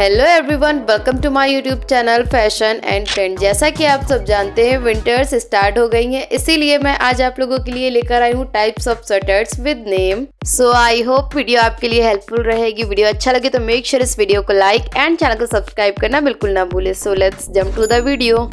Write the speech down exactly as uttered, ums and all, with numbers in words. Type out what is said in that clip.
Hello everyone, welcome to my YouTube channel fashion and trend. जैसा कि आप सब जानते हैं विंटर्स स्टार्ट हो गई हैं, इसीलिए मैं आज आप लोगों के लिए लेकर आई हूँ types of sweaters with name. So I hope video आपके लिए हेल्पफुल रहेगी। वीडियो अच्छा लगे तो मेक श्योर इस वीडियो को लाइक एंड चैनल को सब्सक्राइब करना बिल्कुल ना भूले। So let's jump to the video.